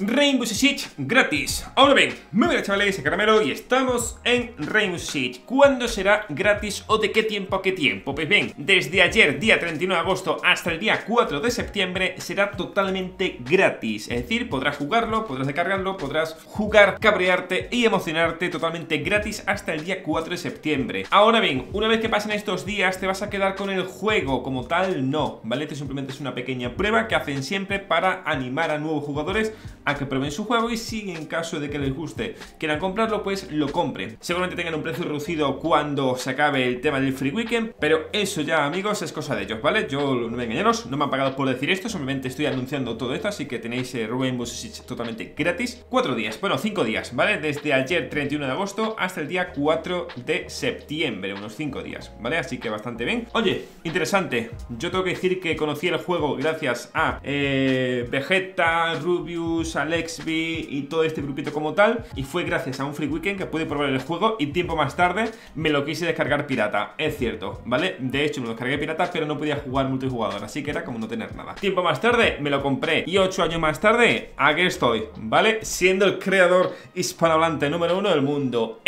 Rainbow Six Siege gratis. Ahora bien, muy bien chavales, soy Caramelo y estamos en Rainbow Six Siege. ¿Cuándo será gratis o de qué tiempo a qué tiempo? Pues bien, desde ayer día 31 de agosto hasta el día 4 de septiembre será totalmente gratis. Es decir, podrás jugarlo, podrás descargarlo, podrás jugar, cabrearte y emocionarte totalmente gratis hasta el día 4 de septiembre. Ahora bien, una vez que pasen estos días te vas a quedar con el juego como tal, no, ¿vale? Esto simplemente es una pequeña prueba que hacen siempre para animar a nuevos jugadores a que prueben su juego y si en caso de que les guste, quieran comprarlo, pues lo compren. Seguramente tengan un precio reducido cuando se acabe el tema del free weekend, pero eso ya amigos es cosa de ellos, ¿vale? Yo no me engañaros, no me han pagado por decir esto, simplemente estoy anunciando todo esto, así que tenéis Rainbow Six totalmente gratis. 4 días, bueno 5 días, ¿vale? Desde ayer 31 de agosto hasta el día 4 de septiembre, unos 5 días, ¿vale? Así que bastante bien. Oye, interesante, yo tengo que decir que conocí el juego gracias a Vegetta, Rubius, Alexby y todo este grupito como tal, y fue gracias a un free weekend que pude probar el juego y tiempo más tarde me lo quise descargar pirata, es cierto, ¿vale? De hecho me lo descargué pirata pero no podía jugar multijugador, así que era como no tener nada. Tiempo más tarde me lo compré y 8 años más tarde aquí estoy, ¿vale? Siendo el creador hispanohablante número 1 del mundo.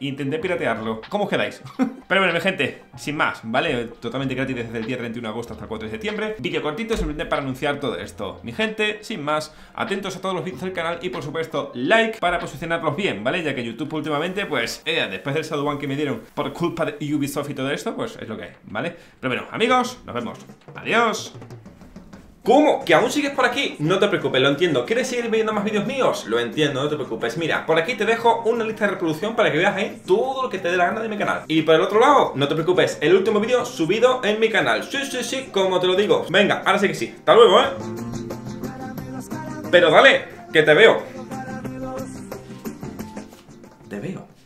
Intenté piratearlo, ¿cómo os quedáis? Pero bueno mi gente, sin más, ¿vale? Totalmente gratis desde el día 31 de agosto hasta el 4 de septiembre. Vídeo cortito simplemente para anunciar todo esto. Mi gente, sin más, atentos a todos los vídeos del canal y por supuesto like para posicionarlos bien, ¿vale? Ya que YouTube últimamente pues, después del Shadowban que me dieron por culpa de Ubisoft y todo esto, pues es lo que es, ¿vale? Pero bueno, amigos, nos vemos. Adiós. ¿Cómo? ¿Que aún sigues por aquí? No te preocupes, lo entiendo. ¿Quieres seguir viendo más vídeos míos? Lo entiendo, no te preocupes. Mira, por aquí te dejo una lista de reproducción para que veas ahí todo lo que te dé la gana de mi canal. Y por el otro lado, no te preocupes, el último vídeo subido en mi canal. Sí, sí, sí, como te lo digo. Venga, ahora sí que sí. Hasta luego, ¿eh? Pero dale, que te veo. Te veo.